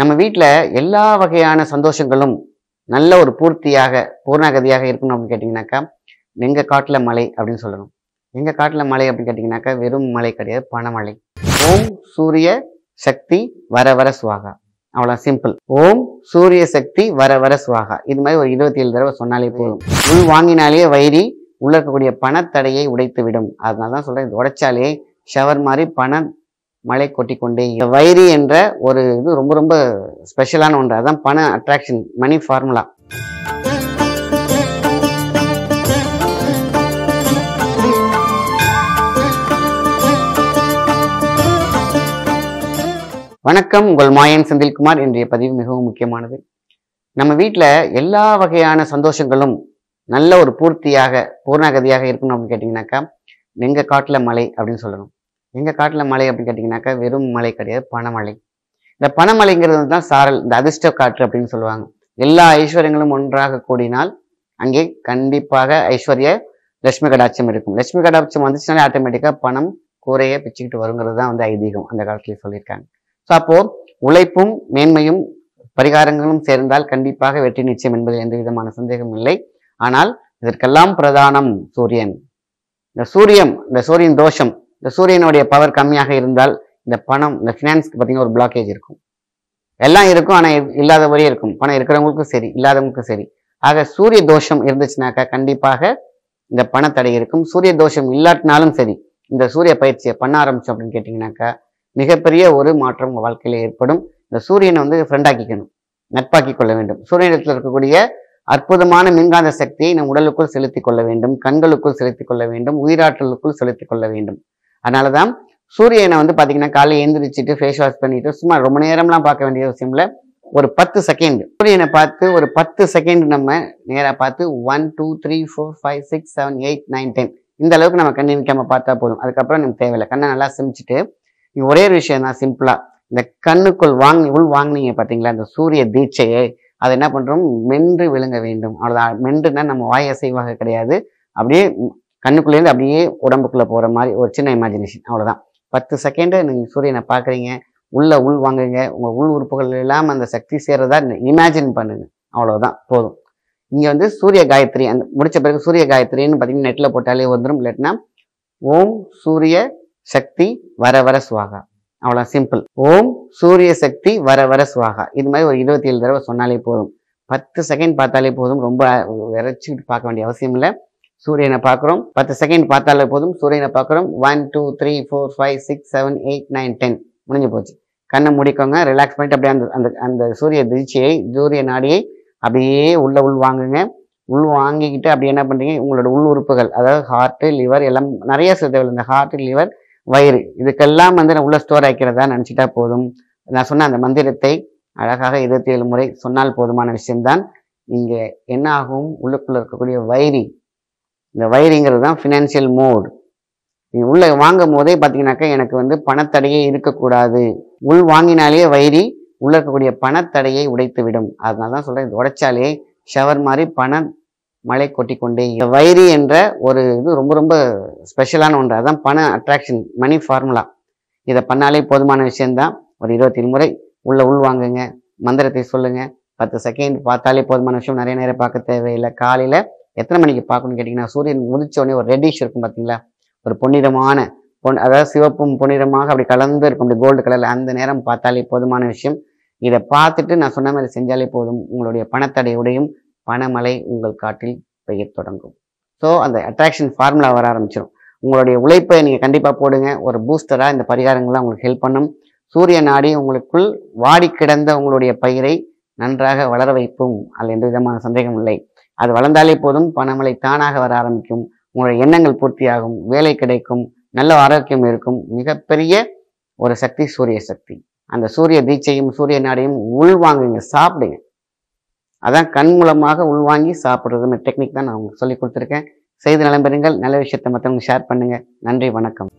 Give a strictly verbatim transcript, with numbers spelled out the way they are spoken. நம்ம வீட்ல எல்லா வகையான சந்தோஷங்களும் நல்ல ஒரு பூர்த்தியாக பூர்ணகதியாக இருக்கணும் அப்படி கேட்டிங்கனாக்கா எங்க காட்டுல மலை அப்படினு சொல்லணும். எங்க காட்டுல மலை அப்படி கேட்டிங்கனாக்கா வெறும் மலை கிடையாது, பணமலை. ஓம் சூரிய சக்தி வர வர சுவாகா. அவ்வளவு சிம்பிள். ஓம் சூரிய சக்தி வர வர சுவாகா. இது மாதிரி ஒரு இருபத்தி ஏழு தடவை சொன்னாலே போதும். உள் வாங்கினாலே வயிறு உள்ள இருக்கக்கூடிய பணத்தடையை உடைத்து விடும். அதனால தான் சொல்றேன், இது உடைச்சாலே ஷவர் மாதிரி பண மழை கொட்டி கொண்டே. வைரி என்ற ஒரு இது ரொம்ப ரொம்ப ஸ்பெஷலான ஒன்று. அதுதான் பண அட்ராக்ஷன், மணி ஃபார்முலா. வணக்கம், உங்கள் மாயன் செந்தில்குமார். இன்றைய பதிவு மிகவும் முக்கியமானது. நம்ம வீட்டில் எல்லா வகையான சந்தோஷங்களும் நல்ல ஒரு பூர்த்தியாக பூர்ணகதியாக இருக்கணும் அப்படின்னு கேட்டிங்கனாக்கா எங்க காட்டுல மலை அப்படின்னு சொல்லணும். எங்கள் காட்டில் மலை அப்படின்னு கேட்டிங்கனாக்கா வெறும் மலை கிடையாது, பணமலை. இந்த பணமலைங்கிறது தான் சாரல், இந்த அதிர்ஷ்ட காற்று அப்படின்னு சொல்லுவாங்க. எல்லா ஐஸ்வர்யங்களும் ஒன்றாக கூடினால் அங்கே கண்டிப்பாக ஐஸ்வர்ய லட்சுமி கடாட்சம் இருக்கும். லட்சுமி கடாட்சம் வந்துச்சுனாலே ஆட்டோமேட்டிக்காக பணம் கூரையை பிச்சுக்கிட்டு வருங்கிறது தான் வந்து ஐதீகம், அந்த காலத்தில் சொல்லியிருக்காங்க. ஸோ அப்போது உழைப்பும் மேன்மையும் பரிகாரங்களும் சேர்ந்தால் கண்டிப்பாக வெற்றி நிச்சயம் என்பதில் எந்த விதமான சந்தேகமும் இல்லை. ஆனால் இதற்கெல்லாம் பிரதானம் சூரியன். இந்த சூரியன் இந்த சூரியன் தோஷம், இந்த சூரியனுடைய பவர் கம்மியாக இருந்தால் இந்த பணம், இந்த ஃபினான்ஸ்க்கு பார்த்தீங்கன்னா ஒரு பிளாக்கேஜ் இருக்கும். எல்லாம் இருக்கும், ஆனால் இல்லாத வரையே இருக்கும். பணம் இருக்கிறவங்களுக்கும் சரி, இல்லாதவங்களுக்கும் சரி. ஆக சூரிய தோஷம் இருந்துச்சுனாக்கா கண்டிப்பாக இந்த பணத்தடை இருக்கும். சூரிய தோஷம் இல்லாட்டினாலும் சரி, இந்த சூரிய பயிற்சியை பண்ண ஆரம்பிச்சோம் அப்படின்னு கேட்டிங்கனாக்கா மிகப்பெரிய ஒரு மாற்றம் வாழ்க்கையில் ஏற்படும். இந்த சூரியனை வந்து ஃப்ரெண்டாக்கிக்கணும், நட்பாக்கி கொள்ள வேண்டும். சூரியனிடத்தில் இருக்கக்கூடிய அற்புதமான மின்காந்த சக்தியை நம் உடலுக்குள் செலுத்தி கொள்ள வேண்டும், கண்களுக்குள் செலுத்தி கொள்ள வேண்டும், உயிராற்றலுக்குள் செலுத்தி கொள்ள வேண்டும். அதனால தான் சூரியனை வந்து பார்த்தீங்கன்னா காலையில் எழுந்திரிச்சிட்டு ஃபேஸ் வாஷ் பண்ணிட்டு சும்மா ரொம்ப நேரம்லாம் பார்க்க வேண்டிய அவசியம் இல்லை. ஒரு பத்து செகண்ட் சூரியனை பார்த்து ஒரு பத்து செகண்ட் நம்ம நேராக பார்த்து one two three four five six seven eight nine ten இந்த அளவுக்கு நம்ம கண்ணு நிற்காம பார்த்தா போதும். அதுக்கப்புறம் நமக்கு தேவையில்லை. கண்ணை நல்லா சிமிச்சிட்டு ஒரே ஒரு விஷயம் தான், சிம்பிளாக இந்த கண்ணுக்குள் வாங்கி உள் வாங்கினீங்க பார்த்தீங்களா அந்த சூரிய தீட்சையை, அதை என்ன பண்ணுறோம், மென்று விழுங்க வேண்டும். அவ்வளோதான். மென்றுனா நம்ம வாய் அசைவாக கிடையாது, அப்படியே கண்ணுக்குள்ளேருந்து அப்படியே உடம்புக்குள்ளே போகிற மாதிரி ஒரு சின்ன இமேஜினேஷன். அவ்வளோதான். பத்து செகண்டு நீங்கள் சூரியனை பார்க்குறீங்க, உள்ளே உள் வாங்குங்க, உங்கள் உள் உறுப்புகள் இல்லாமல் அந்த சக்தி சேர்றதா இமேஜின் பண்ணுங்கள். அவ்வளோதான், போதும். இங்கே வந்து சூரிய காயத்ரி அந்த முடித்த பிறகு சூரிய காயத்ரின்னு பார்த்தீங்கன்னா நெட்டில் போட்டாலே வந்துடும். இல்லாட்டினா ஓம் சூரிய சக்தி வர வர சுவாகா. அவ்வளோ சிம்பிள். ஓம் சூரிய சக்தி வர வர சுவாகா. இது மாதிரி ஒரு இருபத்தி ஏழு தடவை சொன்னாலே போதும். பத்து செகண்ட் பார்த்தாலே போதும். ரொம்ப விரைச்சிக்கிட்டு பார்க்க வேண்டிய அவசியம் இல்லை. சூரியனை பார்க்குறோம், பத்து செகண்ட் பார்த்தாலே போதும். சூரியனை பார்க்குறோம், one two three four five six seven eight nine ten முடிஞ்சு போச்சு. கண்ணை முடிக்கோங்க, ரிலாக்ஸ் பண்ணிட்டு அப்படியே அந்த அந்த அந்த சூரிய திச்சையை, சூரிய நாடியை அப்படியே உள்ள உள் வாங்குங்க. உள் வாங்கிக்கிட்டு அப்படியே என்ன பண்ணுறீங்க, உங்களோட உள் உறுப்புகள், அதாவது ஹார்ட்டு, லிவர் எல்லாம் நிறைய சேர்த்தவர்கள். இந்த ஹார்ட்டு, லிவர், வயிறு இதுக்கெல்லாம் வந்து நான் உள்ள ஸ்டோர் ஆக்கிறதா நினச்சிட்டா போதும். நான் சொன்ன அந்த மந்திரத்தை அழகாக இருபத்தி ஏழு முறை சொன்னால் போதுமான விஷயம்தான். இங்கே என்ன ஆகும், உள்ளுக்குள்ளே இருக்கக்கூடிய வயிறு, இந்த வயிறுங்கிறது தான் ஃபினான்ஷியல் மோடு. நீ உள்ளே வாங்கும் போதே பார்த்தீங்கன்னாக்கா எனக்கு வந்து பணத்தடையே இருக்கக்கூடாது. உள் வாங்கினாலே வயிறு உள்ள இருக்கக்கூடிய பணத்தடையை உடைத்து விடும். அதனால தான் சொல்கிறேன், இது உடைச்சாலே ஷவர் மாதிரி பண மழை கொட்டி கொண்டே. இந்த வயிறு என்ற ஒரு இது ரொம்ப ரொம்ப ஸ்பெஷலான ஒன்று. அதுதான் பண அட்ராக்ஷன், மணி ஃபார்முலா. இதை பண்ணாலே போதுமான விஷயம்தான். ஒரு இருபத்தி ஏழு முறை உள்ள உள் வாங்குங்க, மந்திரத்தை சொல்லுங்கள், பத்து செகண்ட் பார்த்தாலே போதுமான விஷயம். நிறைய நேரம் பார்க்க தேவையில்லை. காலையில் எத்தனை மணிக்கு பார்க்கணும்னு கேட்டிங்கன்னா சூரியன் உதிச்சோடனே ஒரு ரெட்டிஷ் இருக்கும் பார்த்தீங்களா, ஒரு பொன்னிறமான பொன், அதாவது சிவப்பும் பொன்னிறமாக அப்படி கலந்து இருக்கும், அப்படி கோல்டு கலரில். அந்த நேரம் பார்த்தாலே போதுமான விஷயம். இதை பார்த்துட்டு நான் சொன்ன மாதிரி செஞ்சாலே போதும், உங்களுடைய பணத்தடையுடையும் பணமலை உங்கள் காட்டில் பெய்யத் தொடங்கும். ஸோ அந்த அட்ராக்ஷன் ஃபார்முலா வர ஆரம்பிச்சிடும். உங்களுடைய உழைப்பை நீங்கள் கண்டிப்பாக போடுங்க. ஒரு பூஸ்டராக இந்த பரிகாரங்கள்லாம் உங்களுக்கு ஹெல்ப் பண்ணும். சூரிய நாடி உங்களுக்குள் வாடி கிடந்த உங்களுடைய பயிரை நன்றாக வளர வைக்கும். அதில் எந்த விதமான சந்தேகம் இல்லை. அது வளர்ந்தாலே போதும், பணமலை தானாக வர ஆரம்பிக்கும். உங்களுடைய எண்ணங்கள் பூர்த்தியாகும், வேலை கிடைக்கும், நல்ல ஆரோக்கியம் இருக்கும். மிகப்பெரிய ஒரு சக்தி சூரிய சக்தி. அந்த சூரிய தீட்சையும் சூரிய நாடையும் உள்வாங்குங்க, சாப்பிடுங்க. அதான் கண் மூலமாக உள்வாங்கி சாப்பிட்றது டெக்னிக் தான் நான் உங்களுக்கு சொல்லி கொடுத்துருக்கேன். செய்து நலம் பெறுங்கள். நல்ல விஷயத்தை மற்றவங்க ஷேர் பண்ணுங்கள். நன்றி, வணக்கம்.